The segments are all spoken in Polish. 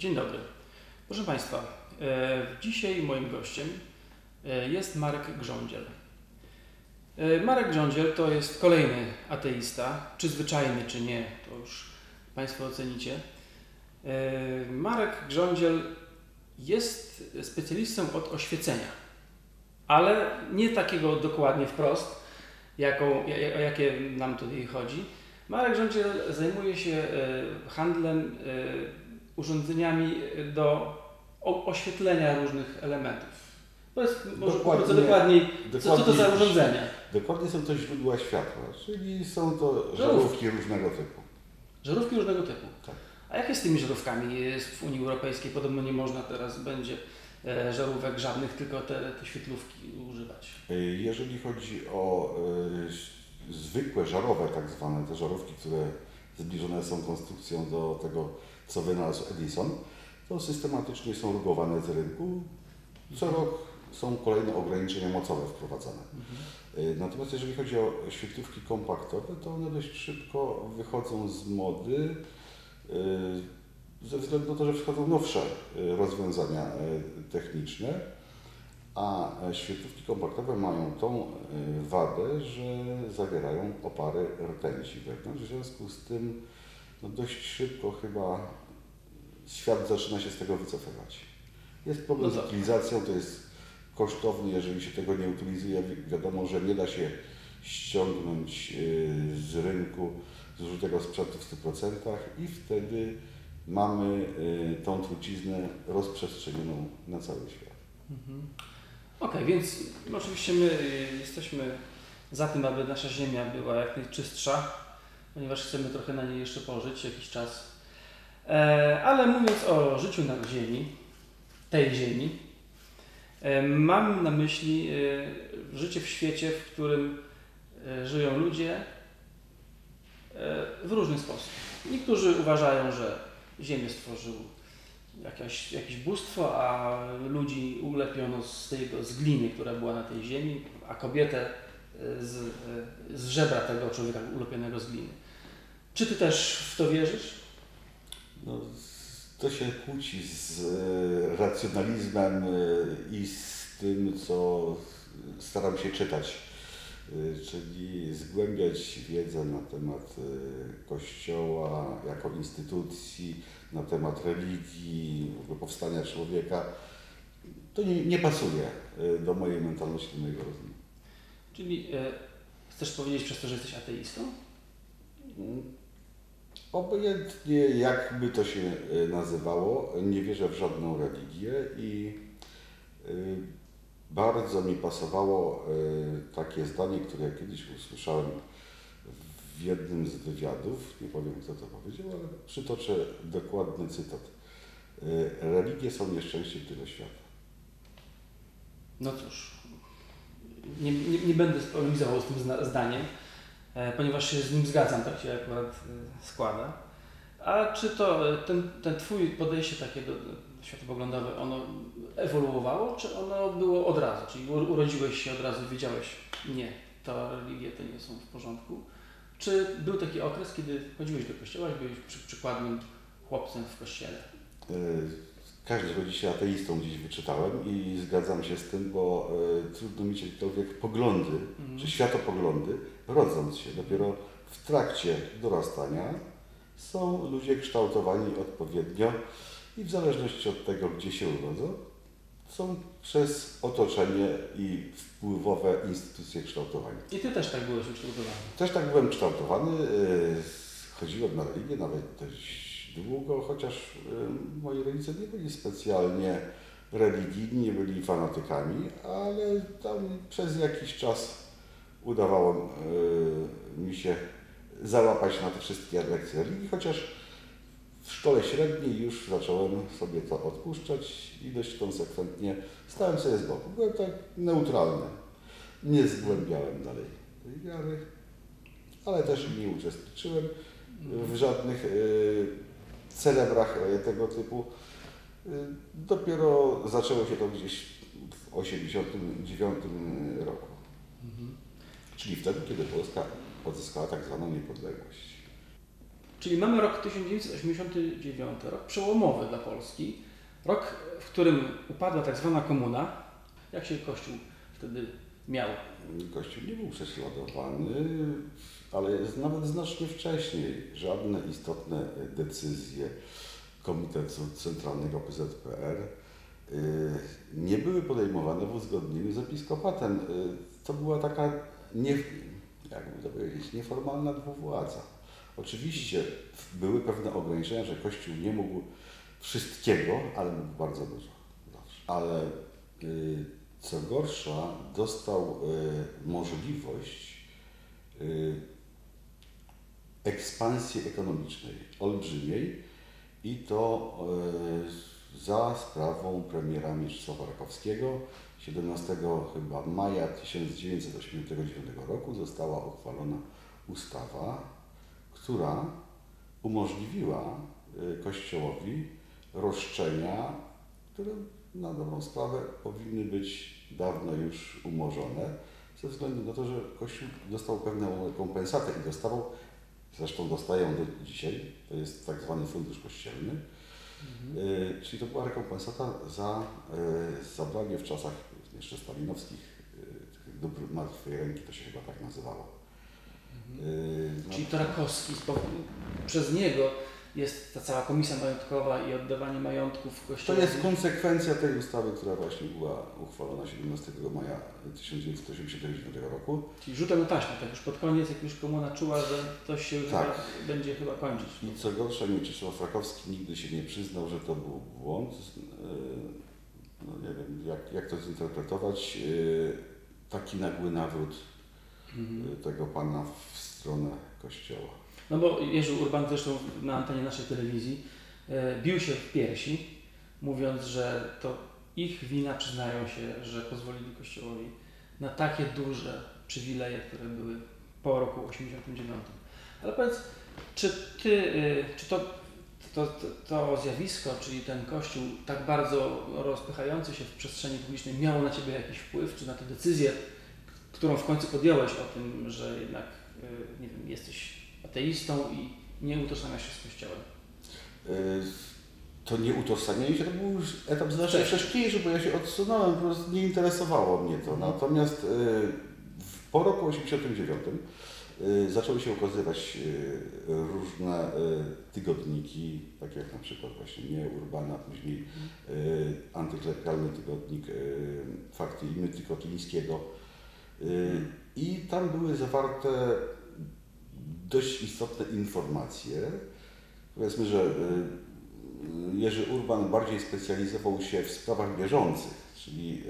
Dzień dobry. Proszę Państwa, dzisiaj moim gościem jest Marek Grządziel. Marek Grządziel to jest kolejny ateista, czy zwyczajny, czy nie, to już Państwo ocenicie. Marek Grządziel jest specjalistą od oświecenia, ale nie takiego dokładnie wprost, o jakie nam tutaj chodzi. Marek Grządziel zajmuje się handlem urządzeniami do oświetlenia różnych elementów. To jest może dokładniej, co to za urządzenia? Dokładnie są to źródła światła, czyli są to żarówki różnego typu. Żarówki różnego typu. Tak. A jak jest z tymi żarówkami? W Unii Europejskiej podobno nie można teraz będzie żarówek żadnych, tylko te świetlówki używać. Jeżeli chodzi o zwykłe żarowe, tak zwane te żarówki, które zbliżone są konstrukcją do tego, co wynalazł Edison, to systematycznie są rugowane z rynku. Co rok są kolejne ograniczenia mocowe wprowadzane. Natomiast jeżeli chodzi o świetlówki kompaktowe, to one dość szybko wychodzą z mody ze względu na to, że wchodzą nowsze rozwiązania techniczne, a świetlówki kompaktowe mają tą wadę, że zawierają opary rtęci wewnątrz. W związku z tym dość szybko chyba świat zaczyna się z tego wycofywać. Jest problem z utylizacją, to jest kosztowny, jeżeli się tego nie utylizuje. Wiadomo, że nie da się ściągnąć z rynku zużytego sprzętu w 100% i wtedy mamy tą truciznę rozprzestrzenioną na cały świat. Okej, więc oczywiście my jesteśmy za tym, aby nasza ziemia była jak najczystsza, ponieważ chcemy trochę na niej jeszcze pożyć jakiś czas. Ale mówiąc o życiu na ziemi, tej ziemi, mam na myśli życie w świecie, w którym żyją ludzie w różny sposób. Niektórzy uważają, że ziemię stworzył jakieś bóstwo, a ludzi ulepiono z gliny, która była na tej ziemi, a kobietę z żebra tego człowieka ulepionego z gliny. Czy ty też w to wierzysz? No, to się kłóci z racjonalizmem i z tym, co staram się czytać, czyli zgłębiać wiedzę na temat Kościoła jako instytucji, na temat religii, w ogóle powstania człowieka. To nie pasuje do mojej mentalności, do mojego rozumu. Czyli chcesz powiedzieć przez to, że jesteś ateistą? Obojętnie, jakby to się nazywało, nie wierzę w żadną religię i bardzo mi pasowało takie zdanie, które kiedyś usłyszałem w jednym z wywiadów, nie powiem, kto to powiedział, ale przytoczę dokładny cytat. Religie są nieszczęściem tego świata. No cóż, nie będę polemizował z tym zdaniem, ponieważ się z nim zgadzam, tak się akurat składa. A czy to ten twój podejście takie do światopoglądowe, ono ewoluowało, czy ono było od razu? Czyli urodziłeś się od razu, wiedziałeś, nie, to religie te nie są w porządku. Czy był taki okres, kiedy chodziłeś do kościoła, byłeś przykładnym chłopcem w kościele? Każdy rodzi się ateistą, gdzieś wyczytałem i zgadzam się z tym, bo trudno mieć jakiekolwiek poglądy, czy światopoglądy, rodząc się. Dopiero w trakcie dorastania są ludzie kształtowani odpowiednio i w zależności od tego, gdzie się urodzą, są przez otoczenie i wpływowe instytucje kształtowani. I ty też tak byłeś kształtowany? Też tak byłem kształtowany. Chodziłem na religię nawet dość długo, chociaż moi rodzice nie byli specjalnie religijni, nie byli fanatykami, ale tam przez jakiś czas udawało mi się załapać na te wszystkie lekcje religii, chociaż w szkole średniej już zacząłem sobie to odpuszczać i dość konsekwentnie stałem sobie z boku. Byłem tak neutralny, nie zgłębiałem dalej tej wiary, ale też nie uczestniczyłem w żadnych celebrach tego typu. Dopiero zaczęło się to gdzieś w 1989 roku. Czyli wtedy, kiedy Polska odzyskała tak zwaną niepodległość. Czyli mamy rok 1989, rok przełomowy dla Polski, rok, w którym upadła tak zwana komuna. Jak się Kościół wtedy miał? Kościół nie był prześladowany, ale jest nawet znacznie wcześniej. Żadne istotne decyzje Komitetu Centralnego PZPR nie były podejmowane w uzgodnieniu z episkopatem. To była taka, jakby to powiedzieć, nieformalna dwuwładza. Oczywiście były pewne ograniczenia, że Kościół nie mógł wszystkiego, ale mógł bardzo dużo. Ale co gorsza, dostał możliwość ekspansji ekonomicznej, olbrzymiej, i to za sprawą premiera Mieczysława Rakowskiego 17 chyba maja 1989 roku została uchwalona ustawa, która umożliwiła Kościołowi roszczenia, które na dobrą sprawę powinny być dawno już umorzone, ze względu na to, że Kościół dostał pewną rekompensatę i dostawał, zresztą dostają do dzisiaj, to jest tak zwany fundusz kościelny, czyli to była rekompensata za zabranie w czasach jeszcze stalinowskich dóbr martwej ręki, to się chyba tak nazywało. Czyli to Rakowski, przez niego jest ta cała komisja majątkowa i oddawanie majątków kościołowi. To jest konsekwencja tej ustawy, która właśnie była uchwalona 17 maja 1989 roku. Czyli rzutem na taśmę, tak już pod koniec, jak już komuna czuła, że to się będzie chyba kończyć. I co gorsza, Mieczysław Rakowski nigdy się nie przyznał, że to był błąd. No nie wiem, jak to zinterpretować. Taki nagły nawrót tego pana w stronę Kościoła. No bo Jerzy Urban zresztą na antenie naszej telewizji bił się w piersi, mówiąc, że to ich wina, przyznają się, że pozwolili Kościołowi na takie duże przywileje, które były po roku 89. Ale powiedz, czy to zjawisko, czyli ten Kościół tak bardzo rozpychający się w przestrzeni publicznej miało na Ciebie jakiś wpływ, czy na tę decyzję, którą w końcu podjąłeś o tym, że jednak, nie wiem, jesteś ateistą i nie utożsamia się z Kościołem? To nie utożsamianie się, to był już etap znacznie wcześniejszy, bo ja się odsunąłem, po prostu nie interesowało mnie to. Natomiast po roku 1989 zaczęły się ukazywać różne tygodniki, takie jak na przykład właśnie Nie Urbana, później antyklerykalny tygodnik Fakty i Mity Kotlińskiego. I tam były zawarte dość istotne informacje. Powiedzmy, że Jerzy Urban bardziej specjalizował się w sprawach bieżących, czyli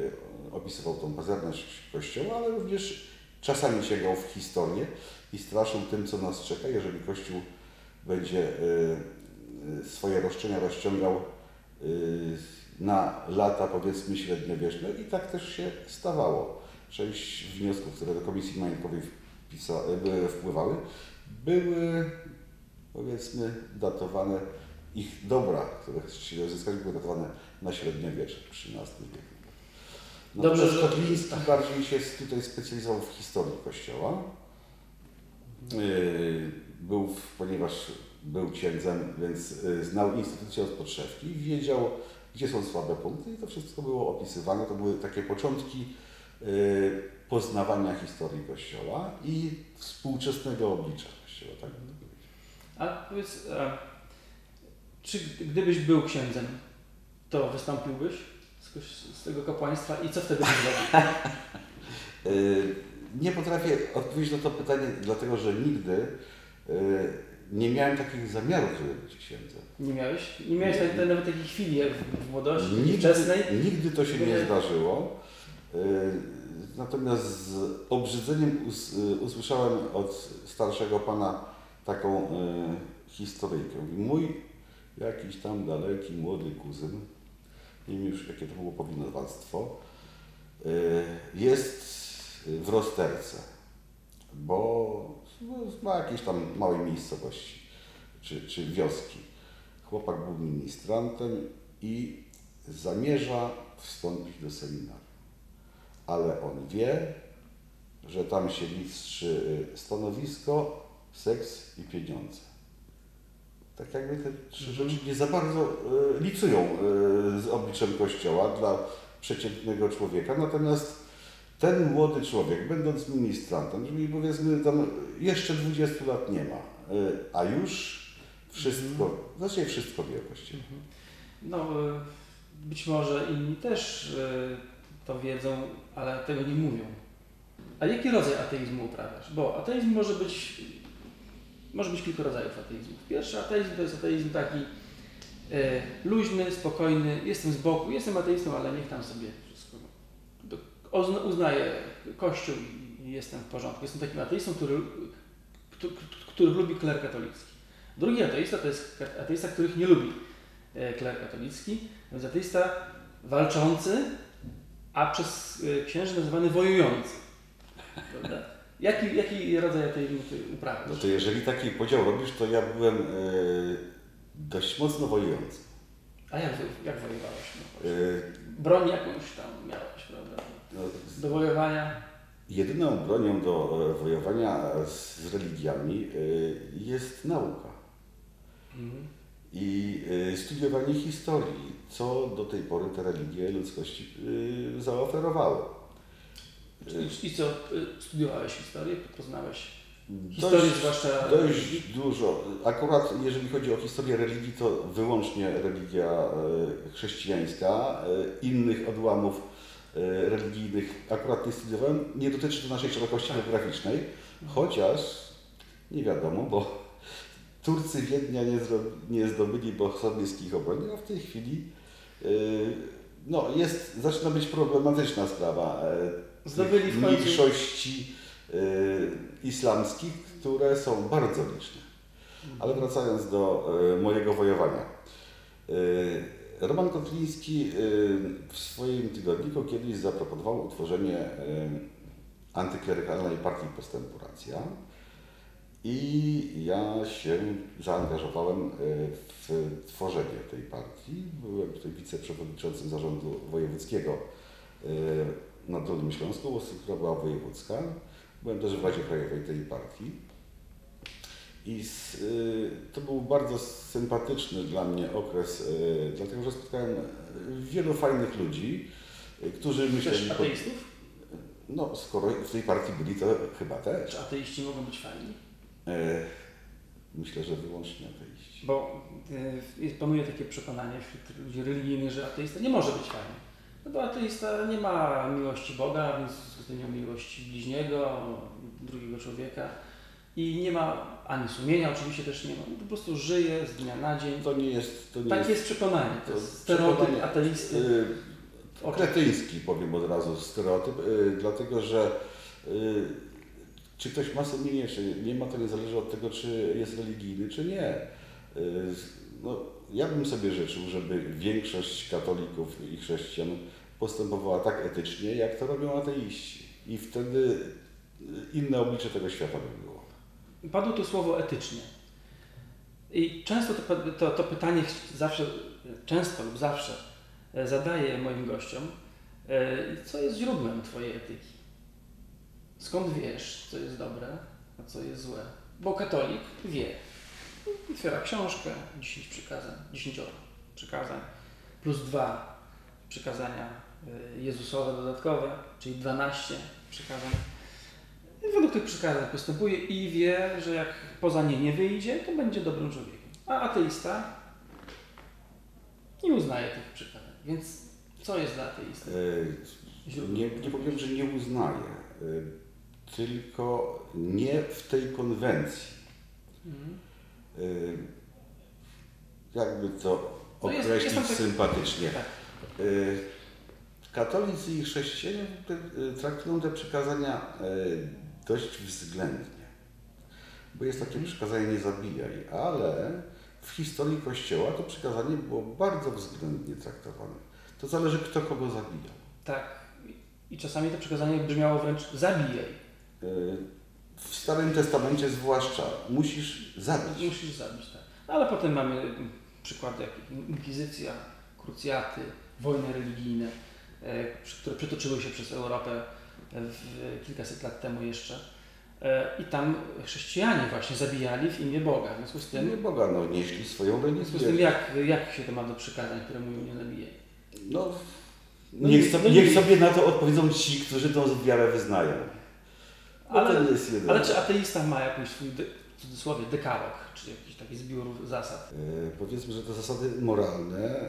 opisywał tą pazerność Kościoła, ale również czasami sięgał w historię i straszył tym, co nas czeka, jeżeli Kościół będzie swoje roszczenia rozciągał na lata, powiedzmy, średniowieczne. I tak też się stawało. Część wniosków, które do Komisji Majątkowej wpływały, były, powiedzmy, datowane, ich dobra, które chcieli uzyskać, były datowane na średniowiecze, XIII wieku. Dobrze, że Kotliński bardziej się tutaj specjalizował w historii Kościoła. Ponieważ był księdzem, więc znał instytucję od podszewki, wiedział, gdzie są słabe punkty, i to wszystko było opisywane. To były takie początki poznawania historii Kościoła i współczesnego oblicza Kościoła, tak bym powiedział. A powiedz, czy gdybyś był księdzem, to wystąpiłbyś z tego kapłaństwa i co wtedy byś zrobił? Nie potrafię odpowiedzieć na to pytanie, dlatego że nigdy nie miałem takich zamiarów, żeby być księdzem. Nie miałeś? Nie miałeś nawet takiej chwili jak w młodości, wczesnej? Nigdy to się nie zdarzyło. Natomiast z obrzydzeniem usłyszałem od starszego pana taką historyjkę. Mój jakiś tam daleki, młody kuzyn, nie wiem już jakie to było powinowactwo, jest w rozterce, bo ma jakieś tam małej miejscowości czy wioski. Chłopak był ministrantem i zamierza wstąpić do seminarium. Ale on wie, że tam się liczy stanowisko, seks i pieniądze. tak jakby te trzy rzeczy nie za bardzo licują z obliczem Kościoła dla przeciętnego człowieka. Natomiast ten młody człowiek, będąc ministrantem, czyli powiedzmy tam jeszcze 20 lat nie ma, a już wszystko, właściwie wszystko wie o Kościele. No, być może inni też to wiedzą, ale tego nie mówią. A jaki rodzaj ateizmu uprawiasz? Bo ateizm może być kilku rodzajów ateizmów. Pierwszy ateizm to jest ateizm taki luźny, spokojny, jestem z boku, jestem ateistą, ale niech tam sobie wszystko uznaję Kościół i jestem w porządku. Jestem takim ateistą, który lubi kler katolicki. Drugi ateista to jest ateista, których nie lubi kler katolicki. To jest ateista walczący, a przez księży nazywany wojujący. Prawda? Jaki rodzaj ateizmu ty uprawiasz? No to jeżeli taki podział robisz, to ja byłem dość mocno wojujący. A jak wojowałeś? No? Broń jakąś tam miałeś, prawda? Do wojowania? Jedyną bronią do wojowania z religiami jest nauka. I studiowanie historii, co do tej pory te religie ludzkości zaoferowały. I co? Studiowałeś historię? Poznałeś historię, zwłaszcza... Dość dużo. Akurat jeżeli chodzi o historię religii, to wyłącznie religia chrześcijańska, innych odłamów religijnych akurat nie studiowałem. Nie dotyczy to naszej szerokości geograficznej, chociaż nie wiadomo, bo Turcy Wiednia nie zdobyli bohsodnyjskich obroni, a w tej chwili no, zaczyna być problematyczna sprawa mniejszości islamskich, które są bardzo liczne. Ale wracając do mojego wojowania. Roman Kotliński w swoim tygodniku kiedyś zaproponował utworzenie antyklerykalnej partii Postępu Racja. I ja się zaangażowałem w tworzenie tej partii. Byłem tutaj wiceprzewodniczącym zarządu wojewódzkiego na Dolnym Śląsku, która była wojewódzka. Byłem też w Radzie Krajowej tej partii. I to był bardzo sympatyczny dla mnie okres, dlatego że spotkałem wielu fajnych ludzi, którzy myśleli... Też ateistów? No, skoro w tej partii byli, to chyba też. Czy ateiści mogą być fajni? Myślę, że wyłącznie ateiści. Bo panuje takie przekonanie wśród ludzi religijnych, że ateista nie może być fajny. No bo ateista nie ma miłości Boga, więc nie ma miłości bliźniego, drugiego człowieka i nie ma ani sumienia, oczywiście też nie ma. No, po prostu żyje z dnia na dzień. To nie jest przekonanie. To jest stereotyp ateisty. Kretyński, powiem od razu, stereotyp, dlatego że czy ktoś ma sumienie, czy nie ma, to nie zależy od tego, czy jest religijny, czy nie. No, ja bym sobie życzył, żeby większość katolików i chrześcijan postępowała tak etycznie, jak to robią ateiści. I wtedy inne oblicze tego świata by było. Padło tu słowo etycznie. I często to pytanie zawsze zadaję moim gościom, co jest źródłem twojej etyki. Skąd wiesz, co jest dobre, a co jest złe? Bo katolik wie. Otwiera książkę, 10 przykazań, 10 przykazań, plus 2 przykazania jezusowe dodatkowe, czyli 12 przykazań. Według tych przykazań postępuje i wie, że jak poza nie nie wyjdzie, to będzie dobrym człowiekiem. A ateista nie uznaje tych przykazań. Więc co jest dla ateisty? Nie powiem, że nie uznaje. Tylko nie w tej konwencji. Jakby to określić sympatycznie. Tak. Katolicy i chrześcijanie traktują te przykazania dość względnie. Bo jest takie przykazanie nie zabijaj, ale w historii Kościoła to przykazanie było bardzo względnie traktowane. To zależy, kto kogo zabijał. Tak. I czasami to przykazanie brzmiało wręcz zabijaj. W Starym Testamencie zwłaszcza musisz zabić. Musisz zabić, tak. Ale potem mamy przykłady jak inkwizycja, krucjaty, wojny religijne, które przetoczyły się przez Europę kilkaset lat temu jeszcze. I tam chrześcijanie właśnie zabijali w imię Boga. W związku z tym... W imię Boga, no nieśli swoją religię. W związku z tym jak się to ma do przykazań, które mówią nie zabijaj? No niech sobie na to odpowiedzą ci, którzy tą wiarę wyznają. Ale czy ateista ma jakąś swój, w cudzysłowie, dekalog, czy jakiś taki zbiór zasad? Powiedzmy, że te zasady moralne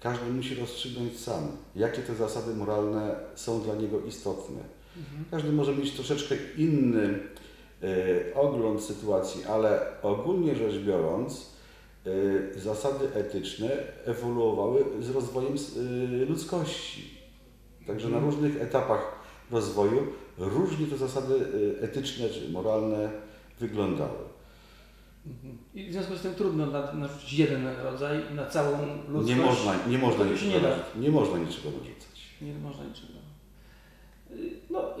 każdy musi rozstrzygnąć sam. Jakie te zasady moralne są dla niego istotne. Mhm. Każdy może mieć troszeczkę inny ogląd sytuacji, ale ogólnie rzecz biorąc, zasady etyczne ewoluowały z rozwojem ludzkości. Także na różnych etapach rozwoju różnie te zasady etyczne czy moralne wyglądały. I w związku z tym trudno narzucić jeden rodzaj na całą ludzkość. Nie można niczego narzucać. No,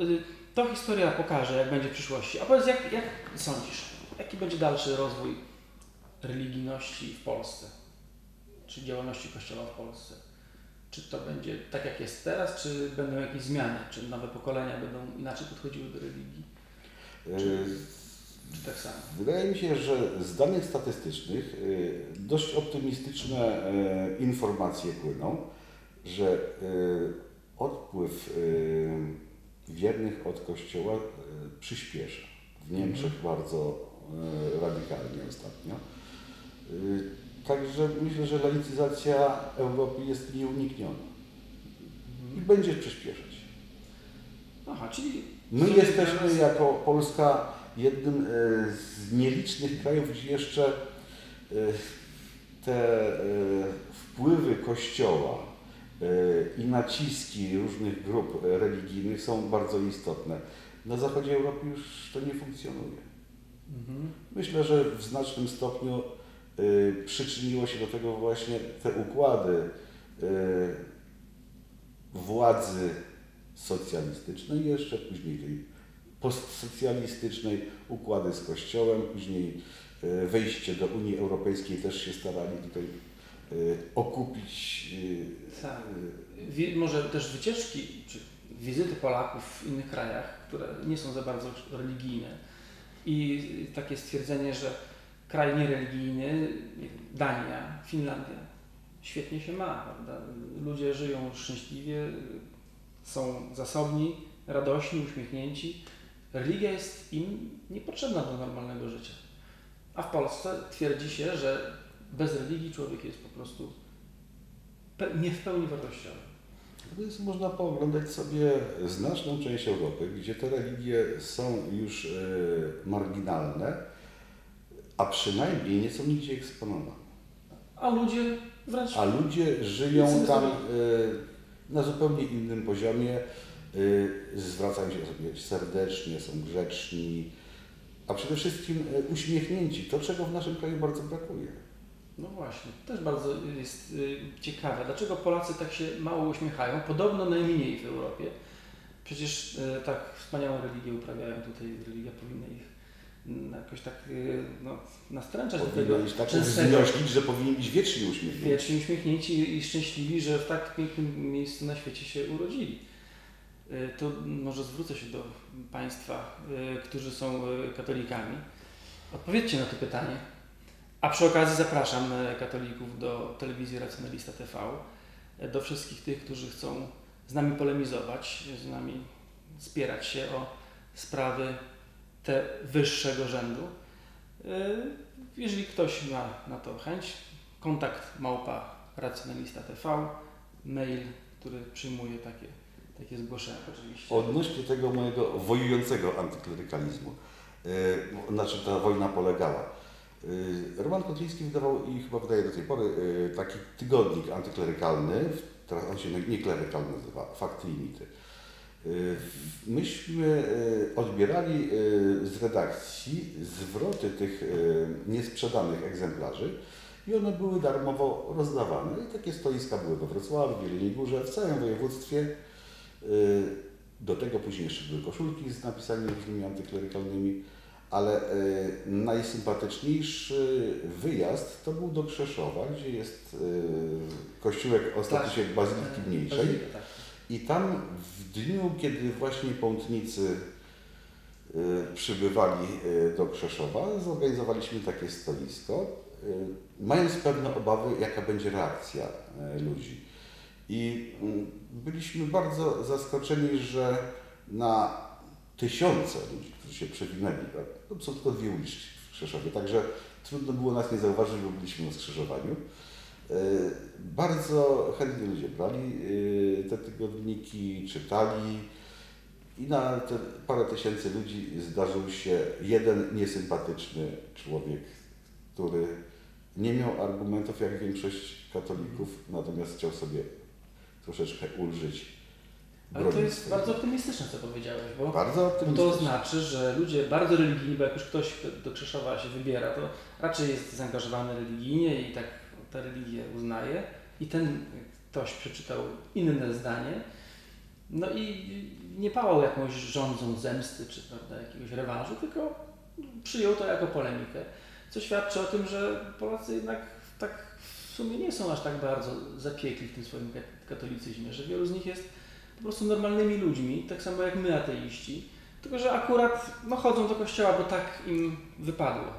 to historia pokaże, jak będzie w przyszłości. A powiedz, jak sądzisz, jaki będzie dalszy rozwój religijności w Polsce, czy działalności Kościoła w Polsce? Czy to będzie tak, jak jest teraz, czy będą jakieś zmiany, czy nowe pokolenia będą inaczej podchodziły do religii, czy tak samo? Wydaje mi się, że z danych statystycznych dość optymistyczne informacje płyną, że odpływ wiernych od Kościoła przyspiesza. W Niemczech bardzo radykalnie ostatnio. Także myślę, że laicyzacja Europy jest nieunikniona i będzie przyspieszać. Aha, czyli my jesteśmy jako Polska jednym z nielicznych krajów, gdzie jeszcze te wpływy Kościoła i naciski różnych grup religijnych są bardzo istotne. Na zachodzie Europy już to nie funkcjonuje. Myślę, że w znacznym stopniu przyczyniło się do tego właśnie te układy władzy socjalistycznej, jeszcze później tej postsocjalistycznej, układy z Kościołem, później wejście do Unii Europejskiej też się starali tutaj okupić. Tak. Może też wycieczki, czy wizyty Polaków w innych krajach, które nie są za bardzo religijne. I takie stwierdzenie, że kraj niereligijny, Dania, Finlandia, świetnie się ma, prawda? Ludzie żyją szczęśliwie, są zasobni, radośni, uśmiechnięci. Religia jest im niepotrzebna do normalnego życia. A w Polsce twierdzi się, że bez religii człowiek jest po prostu nie w pełni wartościowy. Więc można pooglądać sobie znaczną część Europy, gdzie te religie są już marginalne, a przynajmniej nie są nigdzie eksponowane. A ludzie żyją tam na zupełnie innym poziomie, zwracają się sobie serdecznie, są grzeczni, a przede wszystkim uśmiechnięci, to czego w naszym kraju bardzo brakuje. No właśnie, też bardzo jest ciekawe, dlaczego Polacy tak się mało uśmiechają, podobno najmniej w Europie. Przecież tak wspaniałą religię uprawiają tutaj, religia powinna ich jakoś tak nastręczać do tego. Powinna tak wznosić, że powinni być wiecznie uśmiechnięci. Wiecznie uśmiechnięci i szczęśliwi, że w tak pięknym miejscu na świecie się urodzili. To może zwrócę się do Państwa, którzy są katolikami. Odpowiedzcie na to pytanie. A przy okazji zapraszam katolików do telewizji Racjonalista.tv, do wszystkich tych, którzy chcą z nami polemizować, z nami spierać się o sprawy te wyższego rzędu. Jeżeli ktoś ma na to chęć, kontakt małpa Racjonalista.tv, mail, który przyjmuje takie zgłoszenia oczywiście. Odnośnie tego mojego wojującego antyklerykalizmu, na czym ta wojna polegała. Roman Kotliński wydawał i chyba wydaje do tej pory taki tygodnik antyklerykalny, teraz on się nieklerykalny nazywa, Fakty i Mity. Myśmy odbierali z redakcji zwroty tych niesprzedanych egzemplarzy i one były darmowo rozdawane. I takie stoiska były we Wrocławiu, w Jeleniej Górze, w całym województwie. Do tego później jeszcze były koszulki z napisami różnymi antyklerykalnymi. Ale najsympatyczniejszy wyjazd to był do Krzeszowa, gdzie jest kościółek ostateczek Bazyliki Mniejszej. I tam w dniu, kiedy właśnie pątnicy przybywali do Krzeszowa, zorganizowaliśmy takie stoisko, mając pewne obawy, jaka będzie reakcja ludzi. I byliśmy bardzo zaskoczeni, że na tysiące ludzi, którzy się przewinęli, to są tylko dwie uliczki w Krzeszowie, także trudno było nas nie zauważyć, bo byliśmy na skrzyżowaniu. Bardzo chętnie ludzie brali te tygodniki, czytali i na te parę tysięcy ludzi zdarzył się jeden niesympatyczny człowiek, który nie miał argumentów jak większość katolików, natomiast chciał sobie troszeczkę ulżyć. Ale to jest bardzo optymistyczne, co powiedziałeś, bo to znaczy, że ludzie bardzo religijni, bo jak już ktoś do Krzeszowa się wybiera, to raczej jest zaangażowany religijnie i tak ta religię uznaje i ten ktoś przeczytał inne zdanie, no i nie pałał jakąś rządzą zemsty czy jakiegoś rewanżu, tylko przyjął to jako polemikę, co świadczy o tym, że Polacy jednak tak w sumie nie są aż tak bardzo zapiekli w tym swoim katolicyzmie, że wielu z nich jest po prostu normalnymi ludźmi, tak samo jak my ateiści, tylko że akurat no, chodzą do kościoła, bo tak im wypadło.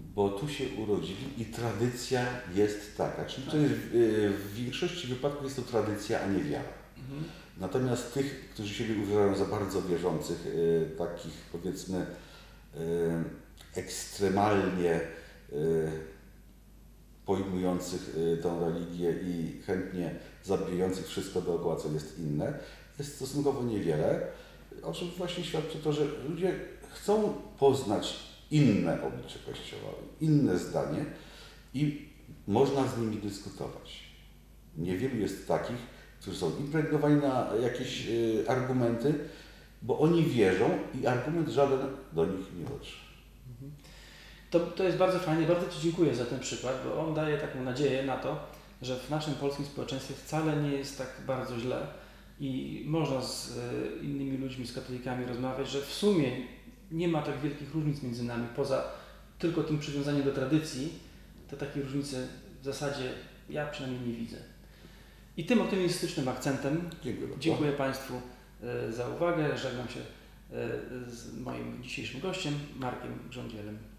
Bo tu się urodzili i tradycja jest taka, czyli to jest, w większości wypadków jest to tradycja, a nie wiara. Mhm. Natomiast tych, którzy siebie uważają za bardzo wierzących, takich powiedzmy ekstremalnie pojmujących tę religię i chętnie zabijających wszystko dookoła, co jest inne, jest stosunkowo niewiele, o czym właśnie świadczy to, że ludzie chcą poznać inne oblicze Kościoła, inne zdanie i można z nimi dyskutować. Niewielu jest takich, którzy są impregnowani na jakieś argumenty, bo oni wierzą i argument żaden do nich nie dotrze. To jest bardzo fajne, bardzo Ci dziękuję za ten przykład, bo on daje taką nadzieję na to, że w naszym polskim społeczeństwie wcale nie jest tak bardzo źle i można z innymi ludźmi, z katolikami rozmawiać, że w sumie nie ma tak wielkich różnic między nami, poza tylko tym przywiązaniem do tradycji, to takiej różnicy w zasadzie ja przynajmniej nie widzę. I tym optymistycznym akcentem dziękuję Państwu za uwagę, żegnam się z moim dzisiejszym gościem, Markiem Grządzielem.